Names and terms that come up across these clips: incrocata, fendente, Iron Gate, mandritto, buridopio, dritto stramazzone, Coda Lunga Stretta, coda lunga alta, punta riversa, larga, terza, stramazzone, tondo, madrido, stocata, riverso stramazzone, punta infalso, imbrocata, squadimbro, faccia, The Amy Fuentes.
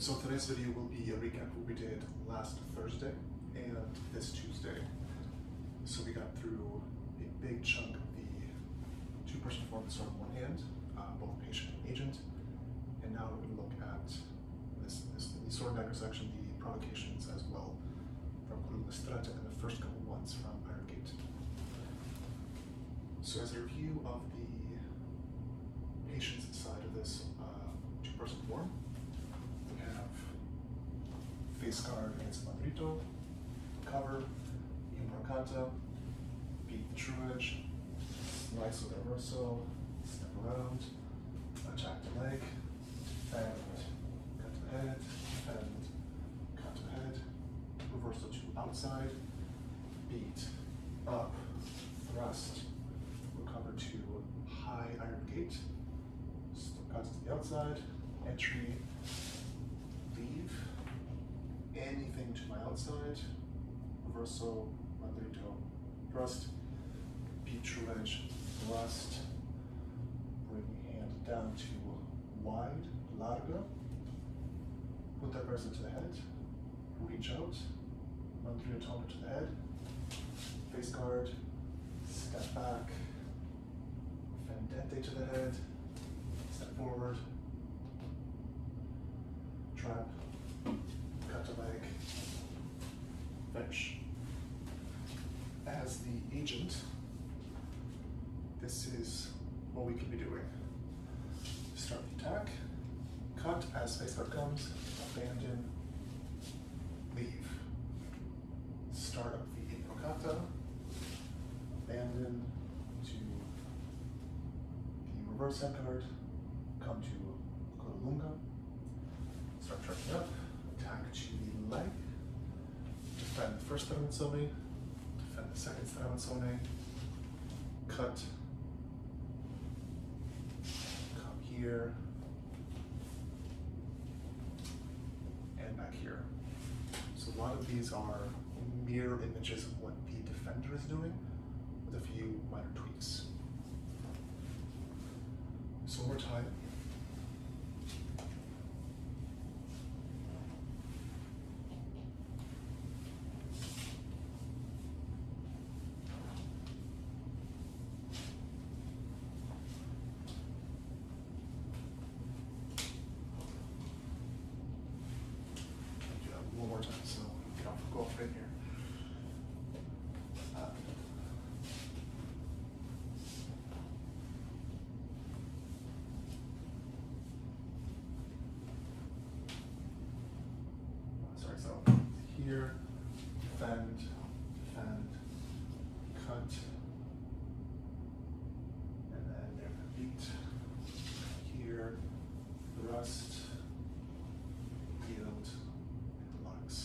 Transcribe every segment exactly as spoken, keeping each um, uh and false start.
So today's video will be a recap of what we did last Thursday and this Tuesday. So we got through a big chunk of the two-person performance on one hand, uh, both patient and agent, and now we're going to look at this, this the sword backer section, the provocations as well from Coda Lunga Stretta and the first couple ones from Iron Gate. So as a review of the patient's side of this uh, two-person form, we have face guard against mandritto, cover, imbrocata, beat the true edge, slice with a reverso, step around, attack the leg, defend, cut to the head, defend, cut to the head, reversal to outside, beat, up, thrust, recover to high iron gate, stocata to the outside, entry, leave, anything to my outside, reversal, madrido, thrust, beat true edge, thrust, bring hand down to wide, larga, punta riversa to the head, reach out, mandrito tondo to the head, face guard, step back, fendente to the head, step forward, trap, cut to leg, finish. As the agent, this is what we can be doing. Start the attack, cut as face guard comes, abandon, leave. Start up the incrocata, abandon to the reverse hand guard, come to Coda Lunga, start tracking up, attack to the leg, defend the first stramazzone, defend the second stramazzone, cut, come here, and back here. So a lot of these are mirror images of what the defender is doing with a few minor tweaks. So one more time. Here, defend, defend, cut, and then there's the beat. Here, thrust, yield, and locks.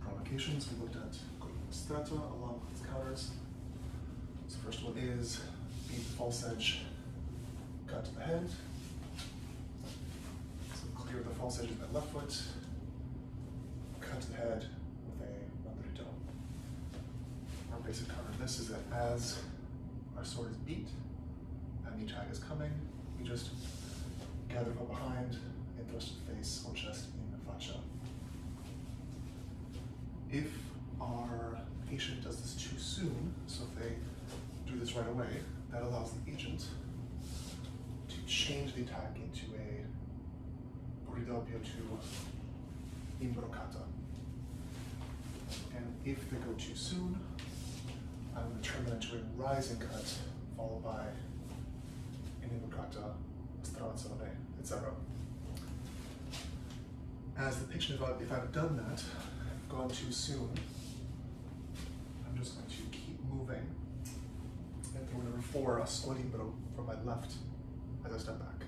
Provocations we looked at Coda Lunga Stretta along with its counters. So first one is beat the false edge, cut to the head. So clear the false edge with that left foot. Cut to the head with a mandrito. Our basic cover of this is that as our sword is beat and the attack is coming, we just gather from behind and thrust the face or chest in the faccia. If our patient does this too soon, so if they do this right away, that allows the agent to change the attack into a buridopio to imbrocata. And if they go too soon, I'm going to turn that into a rising cut, followed by an imbrocata, a stramazzone, et cetera. As the patient, if, if I've done that, I've gone too soon, I'm just going to keep moving and throw number four, a squadimbro, from my left as I step back.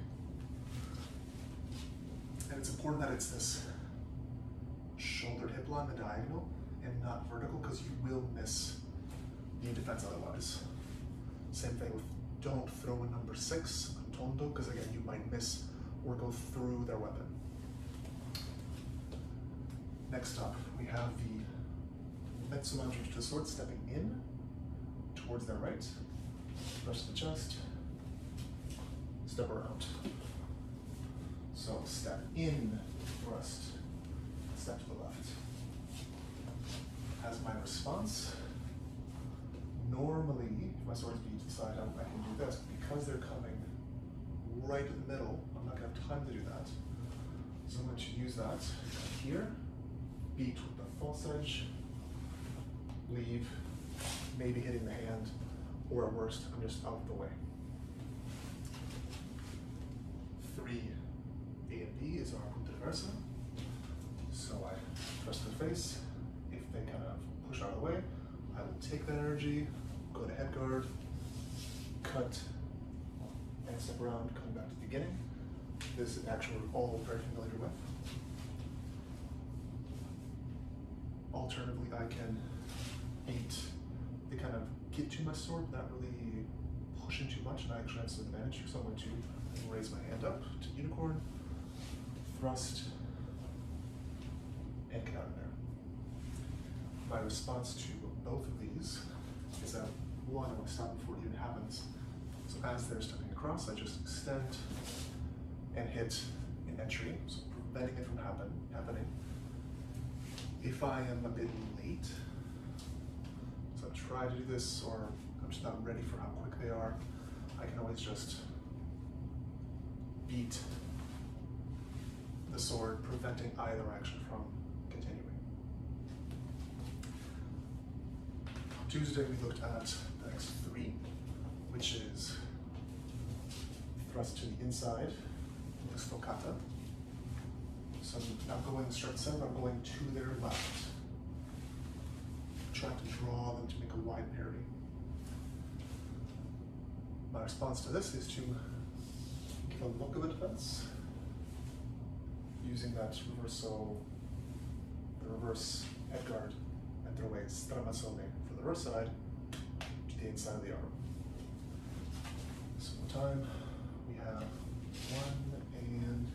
And it's important that it's this shouldered hip line, the diagonal, and not vertical, because you will miss the defense otherwise. Same thing with don't throw a number six on tondo, because again, you might miss or go through their weapon. Next up, we have the mezzo mandritto to the sword, stepping in towards their right, thrust the chest, step around. So step in, thrust, step to the left. As my response, normally, if my sword's beat to the side, I can do this. Because they're coming right in the middle, I'm not going to have time to do that. So I'm going to use that here, beat with the false edge, leave, maybe hitting the hand, or at worst, I'm just out of the way. Three A and B is our punta riversa. So I press the face. If they kind of push out of the way, I will take that energy, go to head guard, cut, and step around, coming back to the beginning. This is actually all very familiar with. Alternatively, I can beat the kind of get to my sword, not really pushing too much, and I actually have some advantage here, so I'm going to raise my hand up to unicorn, thrust, and get out of there. My response to both of these is that one, I want to stop before it even happens. So as they're stepping across, I just extend and hit an entry, so preventing it from happen, happening. If I am a bit late, so I try to do this, or I'm just not ready for how quick they are, I can always just beat the sword, preventing either action from continuing. Tuesday we looked at the next three, which is thrust to the inside, the stocata. So I'm not going straight center, I'm going to their left. Trying to draw them to make a wide parry. My response to this is to give a look of a defense, using that reverso, the reverse head guard at their way, stramazzone, for the reverse side, to the inside of the arm. So one time, we have one and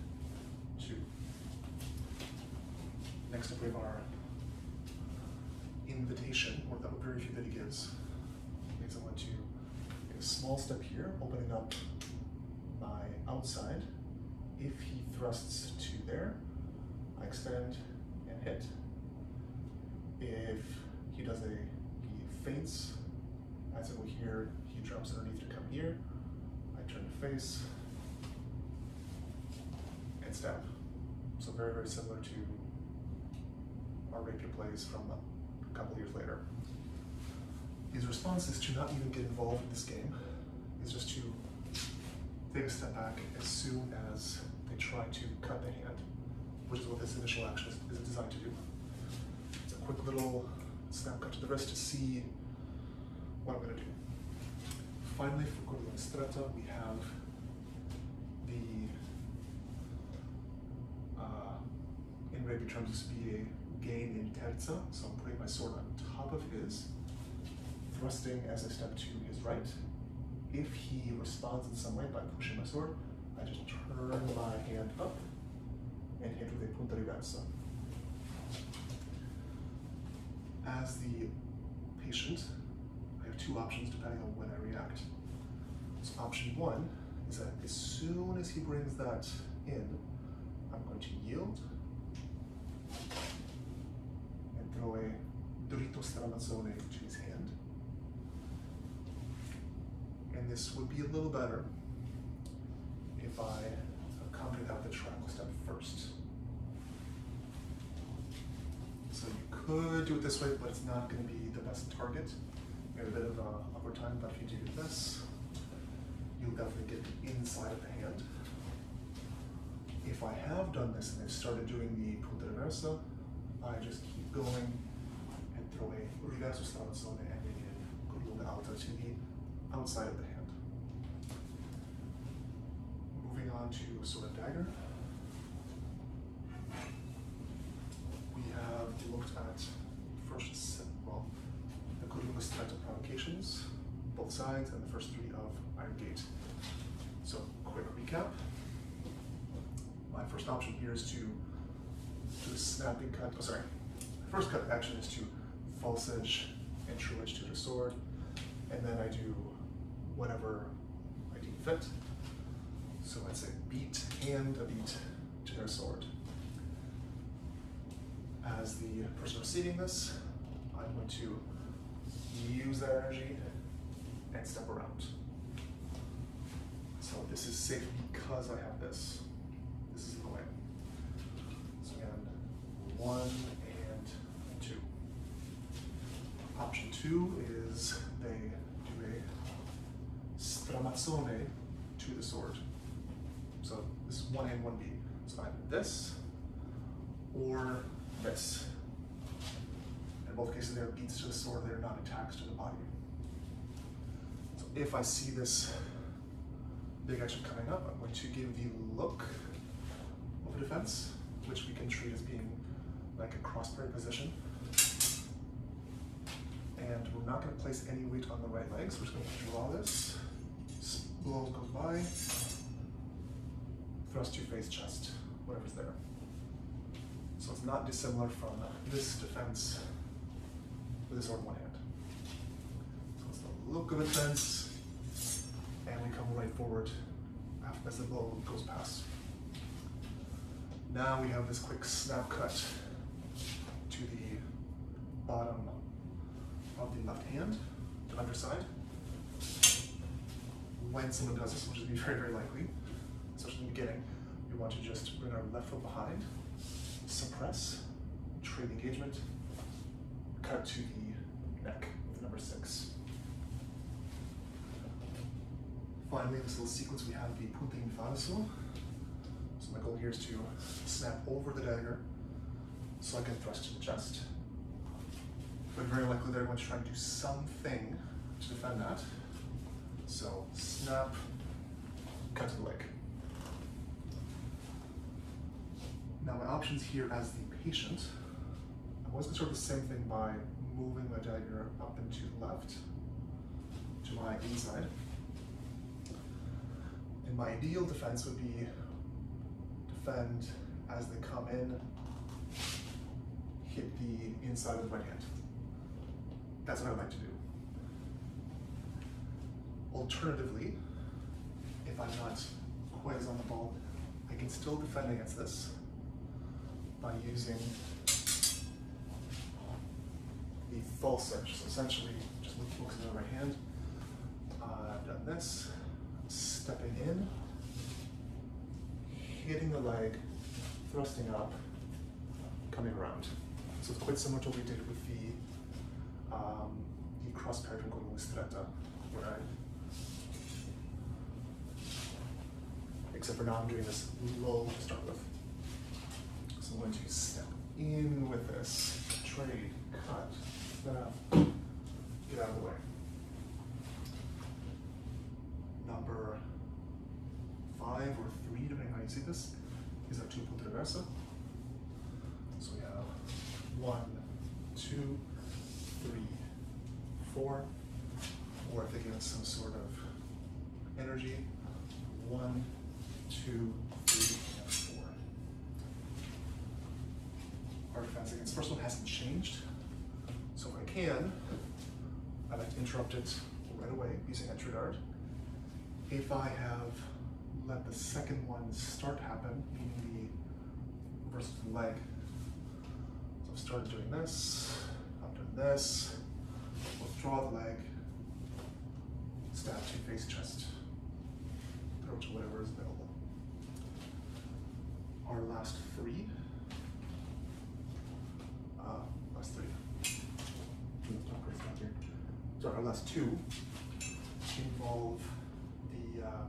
two. Next up we have our invitation, or the very few that he gives. Means I want to take a small step here, opening up my outside. If he thrusts to there, I extend and hit. If he does a, he feints, as I go here, he drops underneath to come here, I turn to face, and stab. So very, very similar to our rapier plays from a couple years later. His response is to not even get involved in this game, is just to take a step back as soon as they try to cut the hand, which is what this initial action is designed to do. It's a quick little snap cut to the wrist to see what I'm going to do. Finally, for Coda Lunga Stretta, we have the, uh, in rapier terms, this would be a gain in terza, so I'm putting my sword on top of his, thrusting as I step to his right. If he responds in some way by pushing my sword, I just turn my hand up and hit with a punta riversa. As the patient, I have two options depending on when I react. So option one is that as soon as he brings that in, I'm going to yield and throw a dritto stramazzone to his hand. And this would be a little better if I accompanied out the triangle step first. So you could do it this way, but it's not going to be the best target. You have a bit of an awkward time, but if you do this, you'll definitely get the inside of the hand. If I have done this and I've started doing the punta riversa, I just keep going and throw a riverso stramazzone and a coda lunga alta to the outside of the hand. Moving on to sword and dagger, we have looked at first, well, the Coda Lunga Stretta provocations, both sides, and the first three of Iron Gate. So, quick recap. My first option here is to do a snapping cut. Oh, sorry. My first cut action is to false edge and true edge to the sword, and then I do whatever I deem fit. So I'd say beat hand, a beat to their sword. As the person receiving this, I'm going to use that energy and step around. So this is safe because I have this. This is in the way. So again, one and two. Option two is they do a stramazzone to the sword. So this is one A and one B. So either this or this. In both cases, they're beats to the sword, they're not attacks to the body. So if I see this big action coming up, I'm going to give the look of defense, which we can treat as being like a crossbred position. And we're not going to place any weight on the right leg, so we're just going to draw this. Blows goes by. Thrust your face, chest, whatever's there. So it's not dissimilar from this defense with this sword in one hand. So it's the look of defense, and we come right forward after as the blow goes past. Now we have this quick snap cut to the bottom of the left hand, the underside. When someone does this, which would be very, very likely, especially in the beginning, we want to just bring our left foot behind, suppress, trade engagement, cut to the neck, with number six. Finally, in this little sequence, we have the punta infalso. So my goal here is to snap over the dagger so I can thrust to the chest. But very likely they're going to try to do something to defend that. So snap, cut to the leg. Now my options here as the patient, I was going to start the same thing by moving my dagger up and to the left, to my inside. And my ideal defense would be defend as they come in, hit the inside of the right hand. That's what I would like to do. Alternatively, if I'm not quite as on the ball, I can still defend against this by using the false edge. So essentially, just focusing on the right hand, uh, I've done this, stepping in, hitting the leg, thrusting up, coming around. So it's quite similar to what we did with the, um, the cross-paired Coda Lunga Stretta, where I except for now I'm doing this low to start with. So I'm going to step in with this, trade, cut, snap, get out of the way. Number five or three, depending on how you see this, is our two punta riversa. So we have one, two, three, four, or if they give us some sort of energy, one, two, three, and four. Our defense against the first one hasn't changed, so if I can, I'd like to interrupt it right away using entry guard. If I have let the second one start happen, meaning the reverse of the leg, so I've started doing this, I've done this, withdraw the leg, stab to face, chest, throw to whatever is available. Our last three, uh, last three, so our last two involve the, uh,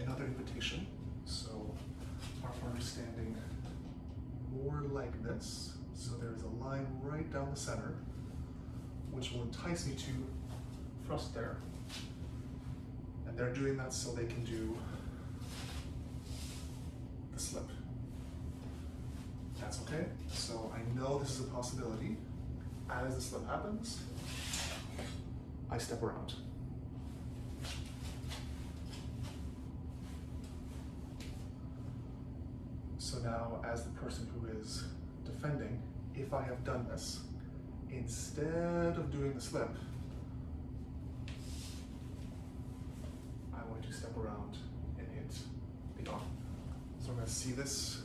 another invitation. So our partner standing more like this. So there's a line right down the center, which will entice me to thrust there. And they're doing that so they can do the slip. That's okay. So I know this is a possibility. As the slip happens, I step around. So now, as the person who is defending, if I have done this, instead of doing the slip, step around and hit the arm. So we're going to see this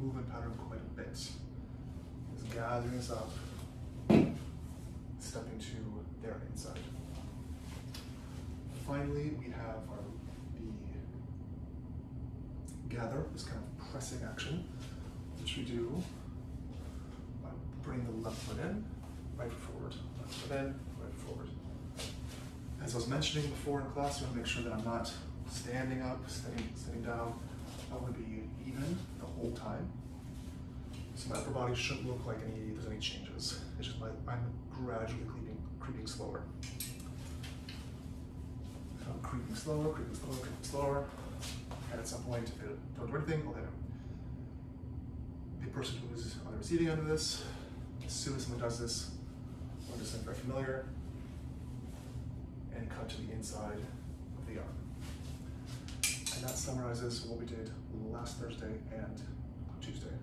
movement pattern quite a bit. Just gathering this up, stepping to their inside. Finally, we have our the gather, this kind of pressing action, which we do by bringing the left foot in, right foot forward, left foot in, right foot forward. As I was mentioning before in class, you want to make sure that I'm not standing up, sitting, sitting down. I want to be even the whole time. So my upper body shouldn't look like any there's any changes. It's just like I'm gradually creeping, creeping slower. I'm creeping slower, creeping slower, creeping slower. And at some point, if it don't do anything, I'll hit him. The person who is on the receiving end of this, as soon as someone does this, or does something very familiar, and cut to the inside of the arm. And that summarizes what we did last Thursday and Tuesday.